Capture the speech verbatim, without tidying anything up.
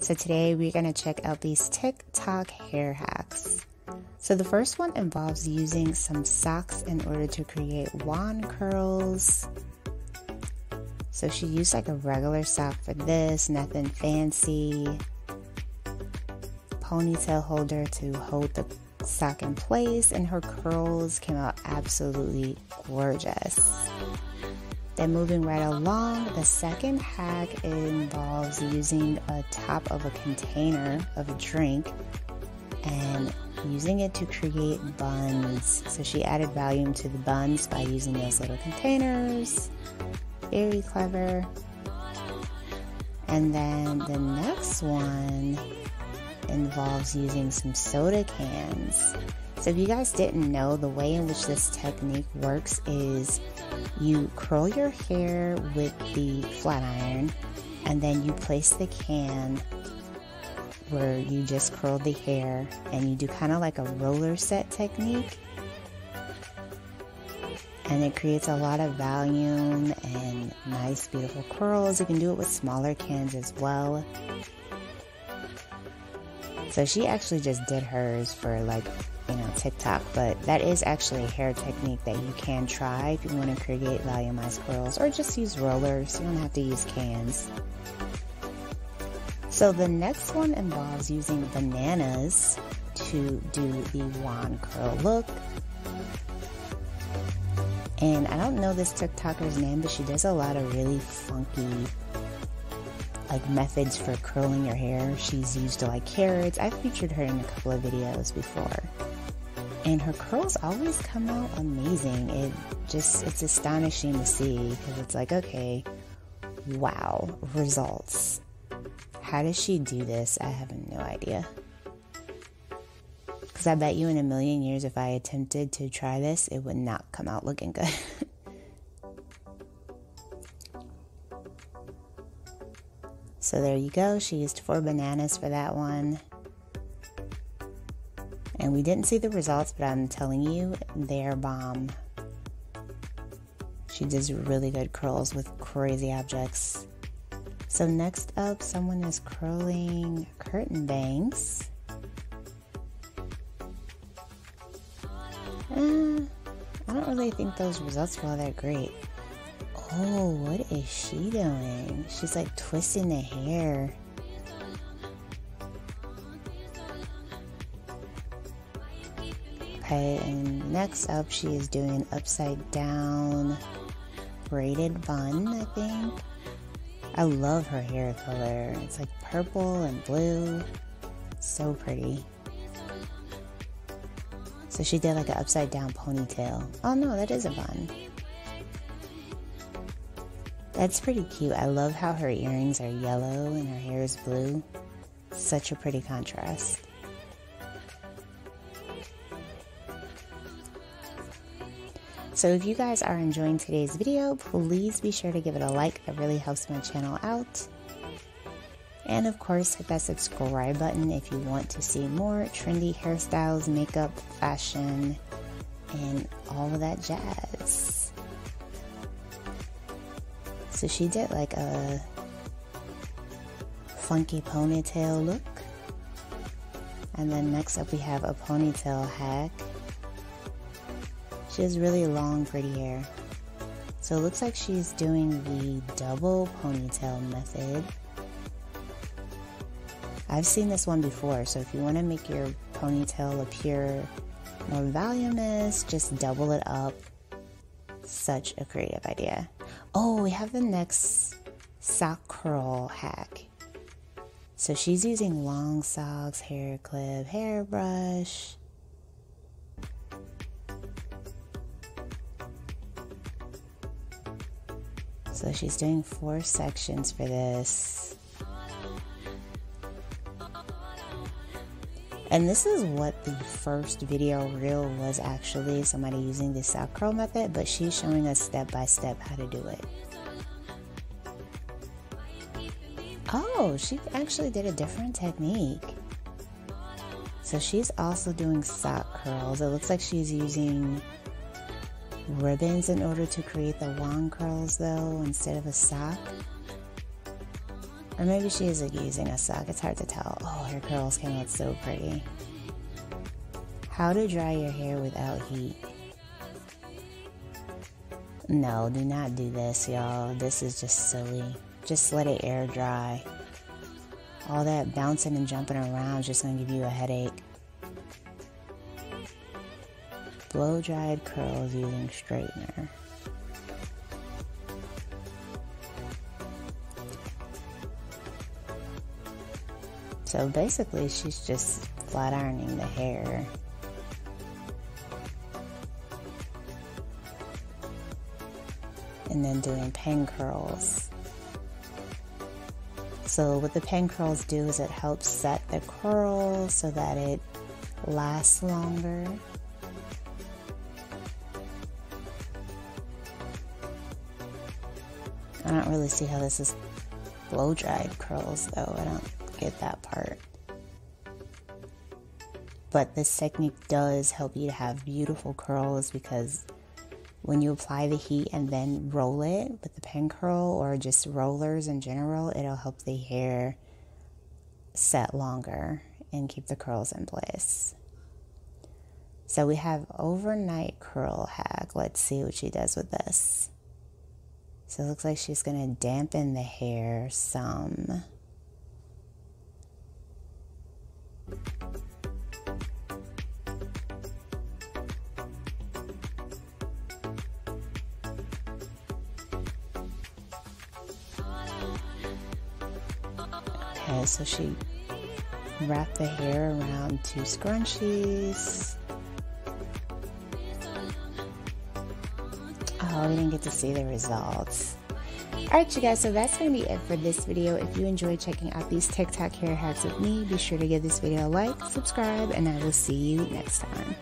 So today we're going to check out these TikTok hair hacks. So the first one involves using some socks in order to create wand curls. So she used like a regular sock for this, nothing fancy. Ponytail holder to hold the sock in place, and her curls came out absolutely gorgeous. Then moving right along, the second hack involves using a top of a container of a drink and using it to create buns. So she added volume to the buns by using those little containers. Very clever. And then the next one involves using some soda cans. So if you guys didn't know, the way in which this technique works is you curl your hair with the flat iron, and then you place the can where you just curled the hair, and you do kind of like a roller set technique, and it creates a lot of volume and nice beautiful curls. You can do it with smaller cans as well. So she actually just did hers for like, you know, TikTok, but that is actually a hair technique that you can try if you want to create volumized curls, or just use rollers. You don't have to use cans. So the next one involves using bananas to do the wand curl look. And I don't know this TikToker's name, but she does a lot of really funky like methods for curling your hair. She's used to like carrots. I featured her in a couple of videos before, and her curls always come out amazing. It just, it's astonishing to see, because it's like, okay, wow, results. How does she do this? I have no idea, because I bet you in a million years if I attempted to try this, it would not come out looking good. So there you go, she used four bananas for that one. And we didn't see the results, but I'm telling you, they're bomb. She does really good curls with crazy objects. So next up, someone is curling curtain bangs. Uh, I don't really think those results were all that great. Oh, what is she doing? She's like twisting the hair. Okay, and next up she is doing an upside down braided bun, I think. I love her hair color. It's like purple and blue. So pretty. So she did like an upside down ponytail. Oh no, that is a bun. That's pretty cute. I love how her earrings are yellow and her hair is blue. Such a pretty contrast. So if you guys are enjoying today's video, please be sure to give it a like. That really helps my channel out. And of course, hit that subscribe button if you want to see more trendy hairstyles, makeup, fashion, and all of that jazz. So she did like a funky ponytail look. And then next up we have a ponytail hack. She has really long, pretty hair. So it looks like she's doing the double ponytail method. I've seen this one before, so if you want to make your ponytail appear more voluminous, just double it up. Such a creative idea. Oh, we have the next sock curl hack. So she's using long socks, hair clip, hairbrush. So she's doing four sections for this. And this is what the first video reel was, actually somebody using the sock curl method, but she's showing us step by step how to do it. Oh, she actually did a different technique. So she's also doing sock curls. It looks like she's using ribbons in order to create the wand curls though, instead of a sock. Or maybe she is like using a sock, it's hard to tell. Oh, her curls came out so pretty. How to dry your hair without heat. No, do not do this, y'all. This is just silly. Just let it air dry. All that bouncing and jumping around is just going to give you a headache. Blow-dried curls using straightener. So basically, she's just flat ironing the hair. And then doing pen curls. So what the pen curls do is it helps set the curl so that it lasts longer. I don't really see how this is blow-dried curls though, I don't get that part. But this technique does help you to have beautiful curls, because when you apply the heat and then roll it with the pen curl or just rollers in general, it'll help the hair set longer and keep the curls in place. So we have overnight curl hack. Let's see what she does with this. So it looks like she's gonna dampen the hair some. Okay, so she wrapped the hair around two scrunchies. Oh, we didn't get to see the results. Alright you guys, so that's going to be it for this video. If you enjoyed checking out these TikTok hair hacks with me, be sure to give this video a like, subscribe, and I will see you next time.